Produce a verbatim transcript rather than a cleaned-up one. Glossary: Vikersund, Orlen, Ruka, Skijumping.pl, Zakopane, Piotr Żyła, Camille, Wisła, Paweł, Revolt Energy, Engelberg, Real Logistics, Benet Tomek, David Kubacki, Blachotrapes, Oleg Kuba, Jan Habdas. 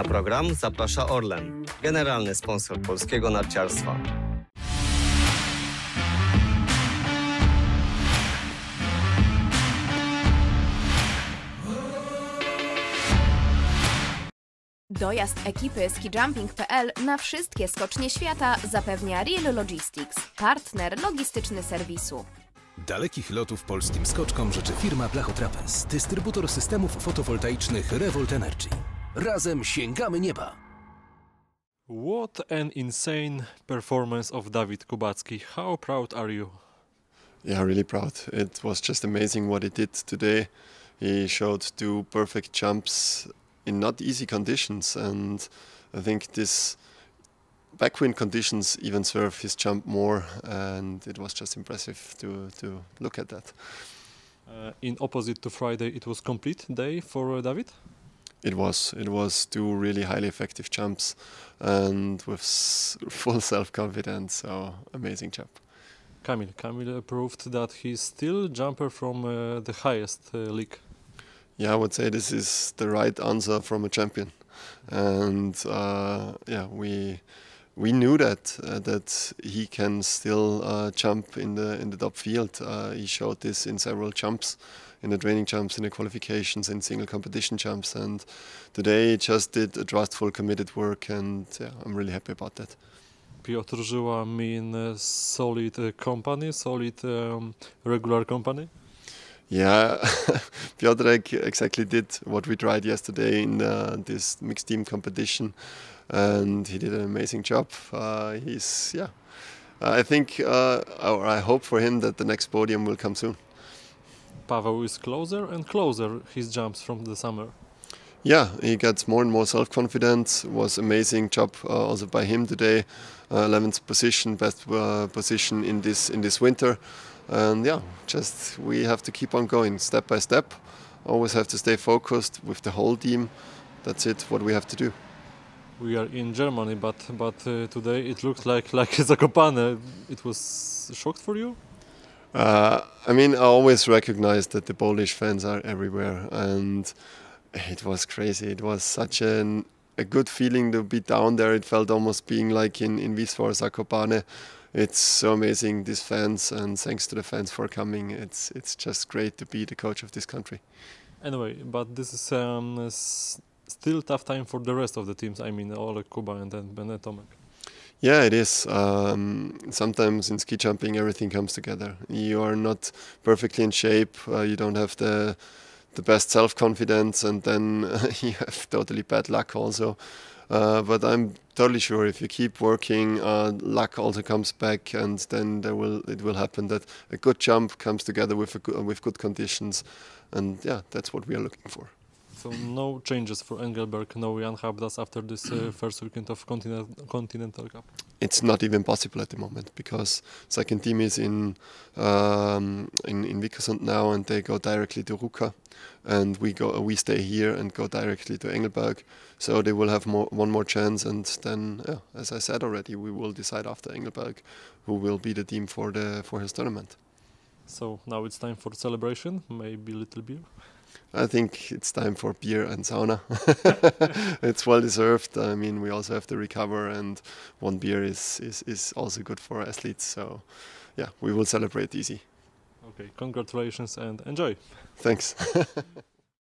Na program zaprasza Orlen, generalny sponsor polskiego narciarstwa. Dojazd ekipy ski jumping kropka p l na wszystkie skocznie świata zapewnia Real Logistics, partner logistyczny serwisu. Dalekich lotów polskim skoczkom życzy firma Blachotrapes, dystrybutor systemów fotowoltaicznych Revolt Energy. Razem sięgamy nieba! What an insane performance of David Kubacki. How proud are you? Yeah, really proud. It was just amazing what he did today. He showed two perfect jumps in not easy conditions, and I think this backwind conditions even serve his jump more, and it was just impressive to, to look at that. Uh, in opposite to Friday, it was complete day for uh, David? It was. It was two really highly effective jumps and with s full self-confidence, so amazing jump. Camille. Camille proved that he's still a jumper from uh, the highest uh, league. Yeah, I would say this is the right answer from a champion. And uh, yeah, we... We knew that uh, that he can still uh, jump in the in the top field. Uh, he showed this in several jumps, in the training jumps, in the qualifications, in single competition jumps, and today he just did a trustful, committed work, and yeah, I'm really happy about that. Piotr Żyła mean uh, solid uh, company, solid um, regular company. Yeah, Piotr exactly did what we tried yesterday in uh, this mixed team competition, and he did an amazing job. Uh, he's, yeah, uh, I think, uh, or I hope for him that the next podium will come soon. Paweł is closer and closer his jumps from the summer. Yeah, he gets more and more self-confident. Was amazing job uh, also by him today. Uh, eleventh position, best uh, position in this in this winter. And yeah, just we have to keep on going step by step. Always have to stay focused with the whole team. That's it. What we have to do. We are in Germany, but but uh, today it looks like like Zakopane. It was shocked for you. Uh, I mean, I always recognize that the Polish fans are everywhere, and it was crazy. It was such an a good feeling to be down there. It felt almost being like in in Wisła or Zakopane. It's so amazing, these fans, and thanks to the fans for coming. It's it's just great to be the coach of this country. Anyway, but this is um, still tough time for the rest of the teams. I mean, Oleg Kuba and then Benet Tomek. Yeah, it is. Um, sometimes in ski jumping, everything comes together. You are not perfectly in shape. Uh, you don't have the the best self-confidence, and then uh, you have totally bad luck also. Uh, but I'm totally sure if you keep working, uh, luck also comes back, and then there will it will happen that a good jump comes together with a go with good conditions, and yeah, that's what we are looking for. So no changes for Engelberg, no Jan Habdas after this uh, first weekend of Continent Continental Cup. It's not even possible at the moment because second team is in um, in, in Vikersund now, and they go directly to Ruka, and we go we stay here and go directly to Engelberg. So they will have more, one more chance, and then, yeah, as I said already, we will decide after Engelberg who will be the team for the for his tournament. So now it's time for celebration, maybe a little beer. I think it's time for beer and sauna. It's well deserved. I mean, we also have to recover, and one beer is, is, is also good for athletes. So, yeah, we will celebrate easy. Okay, congratulations and enjoy. Thanks.